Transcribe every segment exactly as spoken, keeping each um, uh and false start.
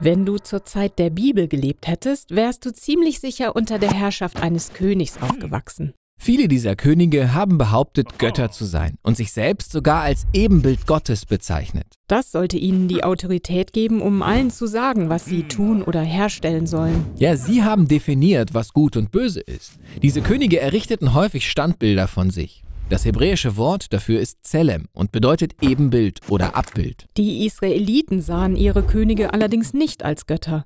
Wenn du zur Zeit der Bibel gelebt hättest, wärst du ziemlich sicher unter der Herrschaft eines Königs aufgewachsen. Viele dieser Könige haben behauptet, Götter zu sein und sich selbst sogar als Ebenbild Gottes bezeichnet. Das sollte ihnen die Autorität geben, um allen zu sagen, was sie tun oder herstellen sollen. Ja, sie haben definiert, was gut und böse ist. Diese Könige errichteten häufig Standbilder von sich. Das hebräische Wort dafür ist Zelem und bedeutet Ebenbild oder Abbild. Die Israeliten sahen ihre Könige allerdings nicht als Götter.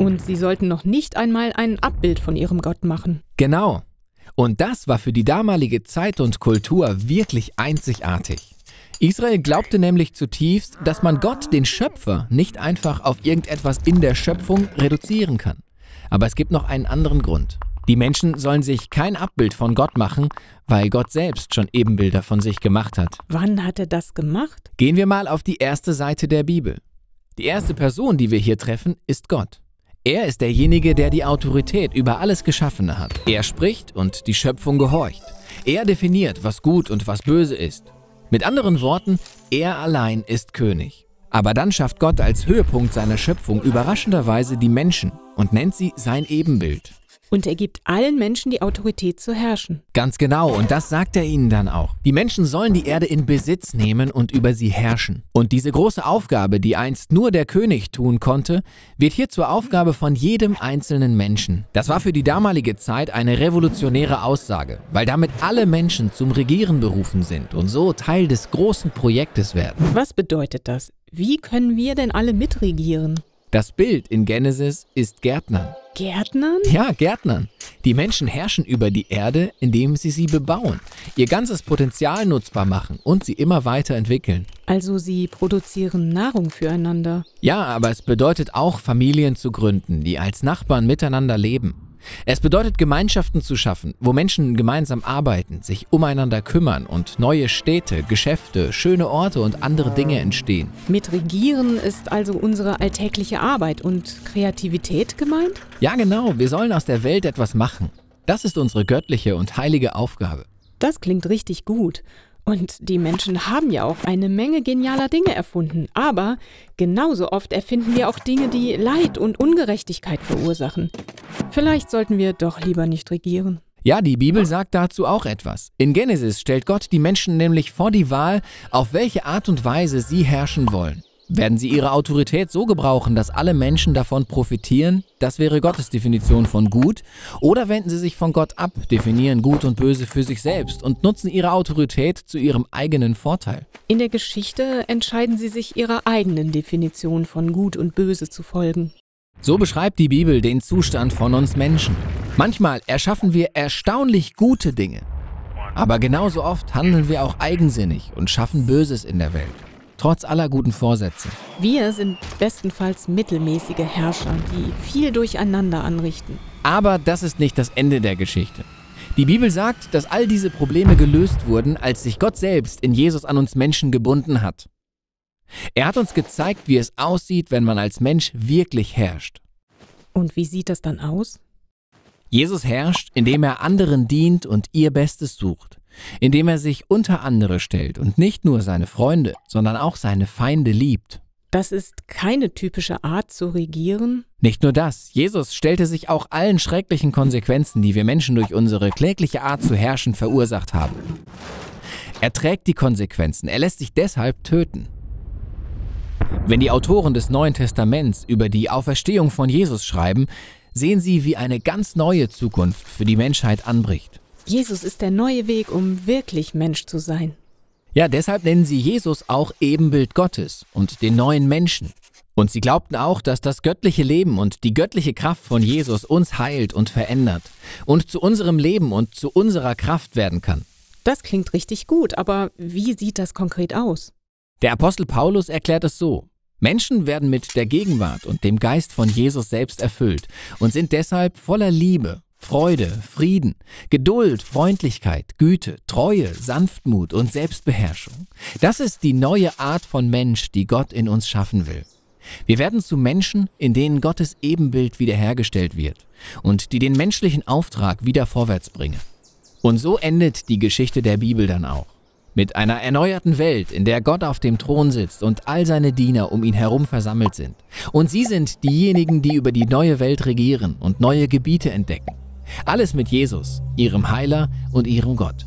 Und sie sollten noch nicht einmal ein Abbild von ihrem Gott machen. Genau. Und das war für die damalige Zeit und Kultur wirklich einzigartig. Israel glaubte nämlich zutiefst, dass man Gott, den Schöpfer, nicht einfach auf irgendetwas in der Schöpfung reduzieren kann. Aber es gibt noch einen anderen Grund. Die Menschen sollen sich kein Abbild von Gott machen, weil Gott selbst schon Ebenbilder von sich gemacht hat. Wann hat er das gemacht? Gehen wir mal auf die erste Seite der Bibel. Die erste Person, die wir hier treffen, ist Gott. Er ist derjenige, der die Autorität über alles Geschaffene hat. Er spricht und die Schöpfung gehorcht. Er definiert, was gut und was böse ist. Mit anderen Worten, er allein ist König. Aber dann schafft Gott als Höhepunkt seiner Schöpfung überraschenderweise die Menschen und nennt sie sein Ebenbild. Und er gibt allen Menschen die Autorität zu herrschen. Ganz genau, und das sagt er ihnen dann auch. Die Menschen sollen die Erde in Besitz nehmen und über sie herrschen. Und diese große Aufgabe, die einst nur der König tun konnte, wird hier zur Aufgabe von jedem einzelnen Menschen. Das war für die damalige Zeit eine revolutionäre Aussage, weil damit alle Menschen zum Regieren berufen sind und so Teil des großen Projektes werden. Was bedeutet das? Wie können wir denn alle mitregieren? Das Bild in Genesis ist Gärtnern. Gärtnern? Ja, Gärtnern. Die Menschen herrschen über die Erde, indem sie sie bebauen, ihr ganzes Potenzial nutzbar machen und sie immer weiterentwickeln. Also sie produzieren Nahrung füreinander. Ja, aber es bedeutet auch, Familien zu gründen, die als Nachbarn miteinander leben. Es bedeutet, Gemeinschaften zu schaffen, wo Menschen gemeinsam arbeiten, sich umeinander kümmern und neue Städte, Geschäfte, schöne Orte und andere Dinge entstehen. Mit Regieren ist also unsere alltägliche Arbeit und Kreativität gemeint? Ja, genau. Wir sollen aus der Welt etwas machen. Das ist unsere göttliche und heilige Aufgabe. Das klingt richtig gut. Und die Menschen haben ja auch eine Menge genialer Dinge erfunden. Aber genauso oft erfinden wir auch Dinge, die Leid und Ungerechtigkeit verursachen. Vielleicht sollten wir doch lieber nicht regieren. Ja, die Bibel sagt dazu auch etwas. In Genesis stellt Gott die Menschen nämlich vor die Wahl, auf welche Art und Weise sie herrschen wollen. Werden sie ihre Autorität so gebrauchen, dass alle Menschen davon profitieren? Das wäre Gottes Definition von gut. Oder wenden sie sich von Gott ab, definieren Gut und Böse für sich selbst und nutzen ihre Autorität zu ihrem eigenen Vorteil. In der Geschichte entscheiden sie sich, ihrer eigenen Definition von Gut und Böse zu folgen. So beschreibt die Bibel den Zustand von uns Menschen. Manchmal erschaffen wir erstaunlich gute Dinge. Aber genauso oft handeln wir auch eigensinnig und schaffen Böses in der Welt. Trotz aller guten Vorsätze. Wir sind bestenfalls mittelmäßige Herrscher, die viel Durcheinander anrichten. Aber das ist nicht das Ende der Geschichte. Die Bibel sagt, dass all diese Probleme gelöst wurden, als sich Gott selbst in Jesus an uns Menschen gebunden hat. Er hat uns gezeigt, wie es aussieht, wenn man als Mensch wirklich herrscht. Und wie sieht das dann aus? Jesus herrscht, indem er anderen dient und ihr Bestes sucht. Indem er sich unter andere stellt und nicht nur seine Freunde, sondern auch seine Feinde liebt. Das ist keine typische Art zu regieren. Nicht nur das, Jesus stellte sich auch allen schrecklichen Konsequenzen, die wir Menschen durch unsere klägliche Art zu herrschen verursacht haben. Er trägt die Konsequenzen, er lässt sich deshalb töten. Wenn die Autoren des Neuen Testaments über die Auferstehung von Jesus schreiben, sehen sie, wie eine ganz neue Zukunft für die Menschheit anbricht. Jesus ist der neue Weg, um wirklich Mensch zu sein. Ja, deshalb nennen sie Jesus auch Ebenbild Gottes und den neuen Menschen. Und sie glaubten auch, dass das göttliche Leben und die göttliche Kraft von Jesus uns heilt und verändert und zu unserem Leben und zu unserer Kraft werden kann. Das klingt richtig gut, aber wie sieht das konkret aus? Der Apostel Paulus erklärt es so. Menschen werden mit der Gegenwart und dem Geist von Jesus selbst erfüllt und sind deshalb voller Liebe, Freude, Frieden, Geduld, Freundlichkeit, Güte, Treue, Sanftmut und Selbstbeherrschung. Das ist die neue Art von Mensch, die Gott in uns schaffen will. Wir werden zu Menschen, in denen Gottes Ebenbild wiederhergestellt wird und die den menschlichen Auftrag wieder vorwärts bringen. Und so endet die Geschichte der Bibel dann auch. Mit einer erneuerten Welt, in der Gott auf dem Thron sitzt und all seine Diener um ihn herum versammelt sind. Und sie sind diejenigen, die über die neue Welt regieren und neue Gebiete entdecken. Alles mit Jesus, ihrem Heiler und ihrem Gott.